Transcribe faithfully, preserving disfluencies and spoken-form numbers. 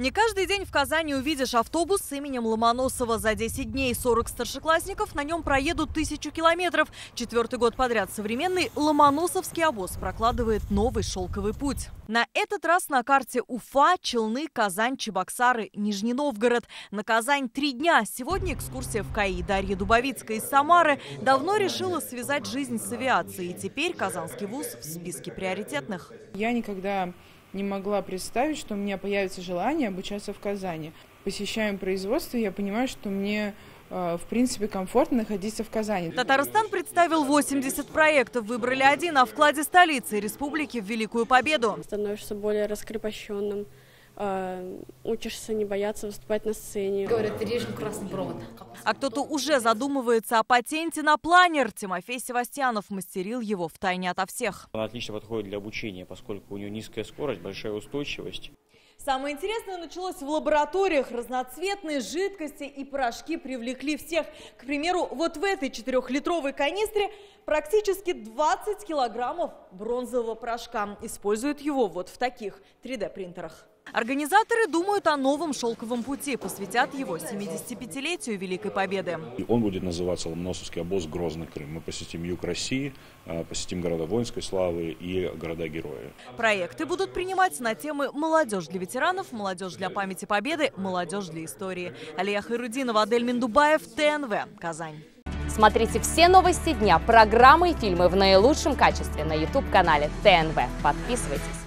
Не каждый день в Казани увидишь автобус с именем Ломоносова. За десять дней сорок старшеклассников на нем проедут тысячу километров. Четвертый год подряд современный Ломоносовский обоз прокладывает новый шелковый путь. На этот раз на карте Уфа, Челны, Казань, Чебоксары, Нижний Новгород. На Казань три дня. Сегодня экскурсия в КАИ. Дарья Дубовицкая из Самары давно решила связать жизнь с авиацией. И теперь казанский вуз в списке приоритетных. Я никогда не могла представить, что у меня появится желание обучаться в Казани. Посещаем производство, я понимаю, что мне в принципе комфортно находиться в Казани. Татарстан представил восемьдесят проектов, выбрали один о вкладе столицы республики в Великую Победу. Становишься более раскрепощенным, учишься не бояться выступать на сцене. Говорят, режем красный провод. А кто-то уже задумывается о патенте на планер. Тимофей Севастьянов мастерил его втайне ото всех. Она отлично подходит для обучения, поскольку у нее низкая скорость, большая устойчивость. Самое интересное началось в лабораториях. Разноцветные жидкости и порошки привлекли всех. К примеру, вот в этой четырехлитровой канистре практически двадцать килограммов бронзового порошка. Используют его вот в таких три дэ принтерах. Организаторы думают о новом шелковом пути. Посвятят его семидесятипятилетию Великой Победы. Он будет называться Ломоносовский обоз «Грозный Крым». Мы посетим юг России, посетим города воинской славы и города-герои. Проекты будут принимать на темы «Молодежь для ветеранов», «Молодежь для памяти Победы», «Молодежь для истории». Алия Хайрудинова, Адель Миндубаев, ТНВ, Казань. Смотрите все новости дня, программы и фильмы в наилучшем качестве на ютуб-канале ТНВ. Подписывайтесь.